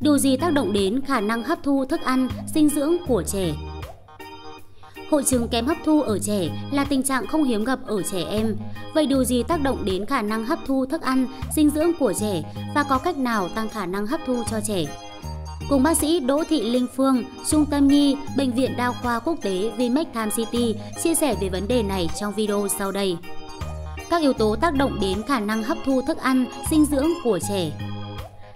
Điều gì tác động đến khả năng hấp thu thức ăn, dinh dưỡng của trẻ? Hội chứng kém hấp thu ở trẻ là tình trạng không hiếm gặp ở trẻ em. Vậy điều gì tác động đến khả năng hấp thu thức ăn, dinh dưỡng của trẻ và có cách nào tăng khả năng hấp thu cho trẻ? Cùng bác sĩ Đỗ Thị Linh Phương, Trung tâm Nhi, Bệnh viện Đa khoa Quốc tế Vinmec Tham City chia sẻ về vấn đề này trong video sau đây. Các yếu tố tác động đến khả năng hấp thu thức ăn, dinh dưỡng của trẻ.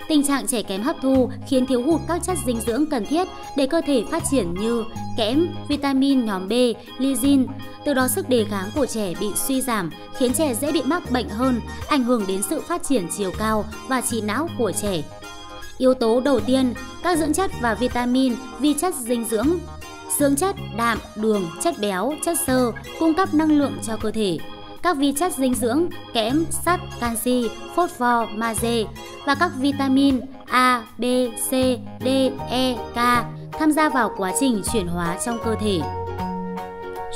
Tình trạng trẻ kém hấp thu khiến thiếu hụt các chất dinh dưỡng cần thiết để cơ thể phát triển như kẽm, vitamin nhóm B, lizin. Từ đó sức đề kháng của trẻ bị suy giảm, khiến trẻ dễ bị mắc bệnh hơn, ảnh hưởng đến sự phát triển chiều cao và trí não của trẻ. Yếu tố đầu tiên, các dưỡng chất và vitamin, vi chất dinh dưỡng. Dưỡng chất, đạm, đường, chất béo, chất xơ cung cấp năng lượng cho cơ thể. Các vi chất dinh dưỡng, kẽm, sắt, canxi, phosphor, magie và các vitamin A, B, C, D, E, K tham gia vào quá trình chuyển hóa trong cơ thể.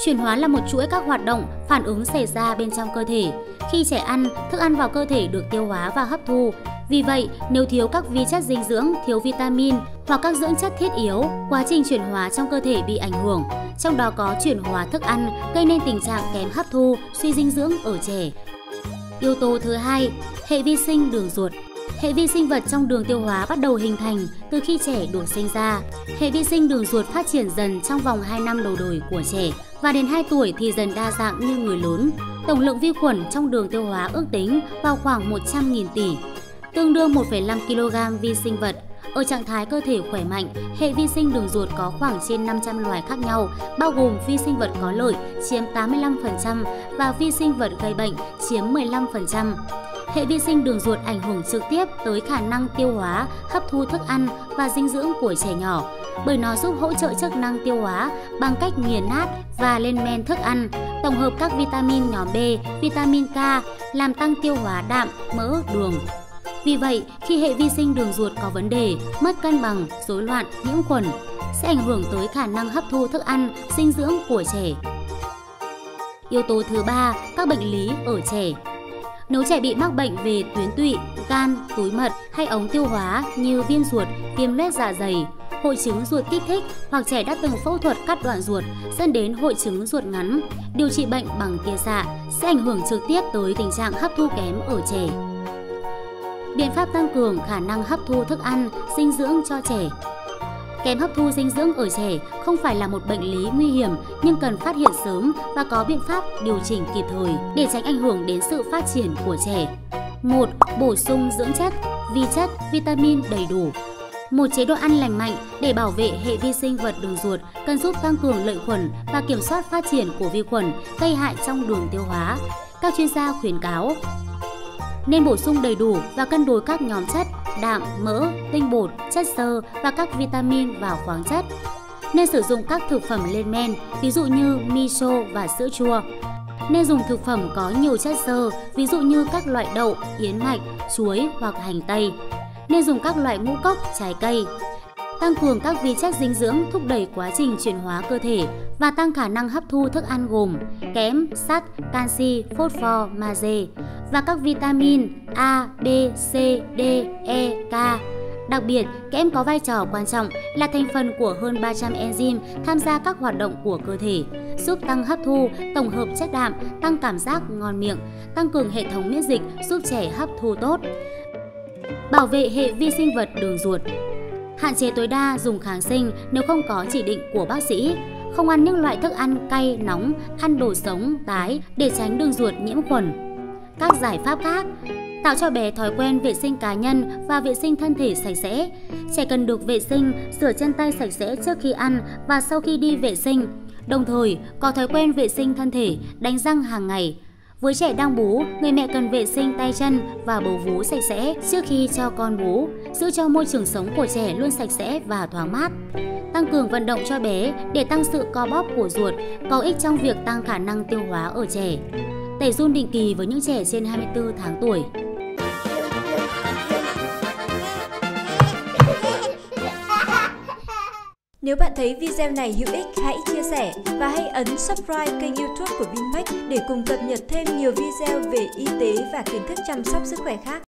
Chuyển hóa là một chuỗi các hoạt động, phản ứng xảy ra bên trong cơ thể. Khi trẻ ăn, thức ăn vào cơ thể được tiêu hóa và hấp thu. Vì vậy, nếu thiếu các vi chất dinh dưỡng, thiếu vitamin hoặc các dưỡng chất thiết yếu, quá trình chuyển hóa trong cơ thể bị ảnh hưởng. Trong đó có chuyển hóa thức ăn, gây nên tình trạng kém hấp thu, suy dinh dưỡng ở trẻ. Yếu tố thứ hai, hệ vi sinh đường ruột. Hệ vi sinh vật trong đường tiêu hóa bắt đầu hình thành từ khi trẻ được sinh ra. Hệ vi sinh đường ruột phát triển dần trong vòng 2 năm đầu đời của trẻ và đến 2 tuổi thì dần đa dạng như người lớn. Tổng lượng vi khuẩn trong đường tiêu hóa ước tính vào khoảng 100.000 tỷ, tương đương 1,5 kg vi sinh vật. Ở trạng thái cơ thể khỏe mạnh, hệ vi sinh đường ruột có khoảng trên 500 loài khác nhau, bao gồm vi sinh vật có lợi chiếm 85% và vi sinh vật gây bệnh chiếm 15%. Hệ vi sinh đường ruột ảnh hưởng trực tiếp tới khả năng tiêu hóa, hấp thu thức ăn và dinh dưỡng của trẻ nhỏ, bởi nó giúp hỗ trợ chức năng tiêu hóa bằng cách nghiền nát và lên men thức ăn, tổng hợp các vitamin nhóm B, vitamin K, làm tăng tiêu hóa đạm, mỡ, đường. Vì vậy, khi hệ vi sinh đường ruột có vấn đề, mất cân bằng, rối loạn, nhiễm khuẩn, sẽ ảnh hưởng tới khả năng hấp thu thức ăn, dinh dưỡng của trẻ. Yếu tố thứ ba, các bệnh lý ở trẻ. Nếu trẻ bị mắc bệnh về tuyến tụy, gan, túi mật hay ống tiêu hóa như viêm ruột, viêm loét dạ dày, hội chứng ruột kích thích hoặc trẻ đã từng phẫu thuật cắt đoạn ruột dẫn đến hội chứng ruột ngắn, điều trị bệnh bằng tia xạ sẽ ảnh hưởng trực tiếp tới tình trạng hấp thu kém ở trẻ. Biện pháp tăng cường khả năng hấp thu thức ăn, dinh dưỡng cho trẻ. Kém hấp thu dinh dưỡng ở trẻ không phải là một bệnh lý nguy hiểm nhưng cần phát hiện sớm và có biện pháp điều chỉnh kịp thời để tránh ảnh hưởng đến sự phát triển của trẻ. 1. Bổ sung dưỡng chất, vitamin đầy đủ. Một chế độ ăn lành mạnh để bảo vệ hệ vi sinh vật đường ruột cần giúp tăng cường lợi khuẩn và kiểm soát phát triển của vi khuẩn gây hại trong đường tiêu hóa. Các chuyên gia khuyến cáo nên bổ sung đầy đủ và cân đối các nhóm chất, đạm, mỡ, tinh bột, chất xơ và các vitamin và khoáng chất. Nên sử dụng các thực phẩm lên men, ví dụ như miso và sữa chua. Nên dùng thực phẩm có nhiều chất xơ, ví dụ như các loại đậu, yến mạch, chuối hoặc hành tây. Nên dùng các loại ngũ cốc, trái cây. Tăng cường các vi chất dinh dưỡng thúc đẩy quá trình chuyển hóa cơ thể và tăng khả năng hấp thu thức ăn gồm kẽm, sắt, canxi, phosphor, magie và các vitamin A, B, C, D, E, K. Đặc biệt, kẽm có vai trò quan trọng là thành phần của hơn 300 enzyme tham gia các hoạt động của cơ thể, giúp tăng hấp thu, tổng hợp chất đạm, tăng cảm giác ngon miệng, tăng cường hệ thống miễn dịch giúp trẻ hấp thu tốt. Bảo vệ hệ vi sinh vật đường ruột. Hạn chế tối đa dùng kháng sinh nếu không có chỉ định của bác sĩ. Không ăn những loại thức ăn cay, nóng, ăn đồ sống, tái để tránh đường ruột nhiễm khuẩn. Các giải pháp khác, tạo cho bé thói quen vệ sinh cá nhân và vệ sinh thân thể sạch sẽ. Trẻ cần được vệ sinh, rửa chân tay sạch sẽ trước khi ăn và sau khi đi vệ sinh. Đồng thời, có thói quen vệ sinh thân thể, đánh răng hàng ngày. Với trẻ đang bú, người mẹ cần vệ sinh tay chân và bầu vú sạch sẽ trước khi cho con bú, giữ cho môi trường sống của trẻ luôn sạch sẽ và thoáng mát. Tăng cường vận động cho bé để tăng sự co bóp của ruột, có ích trong việc tăng khả năng tiêu hóa ở trẻ. Tẩy giun định kỳ với những trẻ trên 24 tháng tuổi. Nếu bạn thấy video này hữu ích, hãy chia sẻ và hãy ấn subscribe kênh YouTube của Vinmec để cùng cập nhật thêm nhiều video về y tế và kiến thức chăm sóc sức khỏe khác.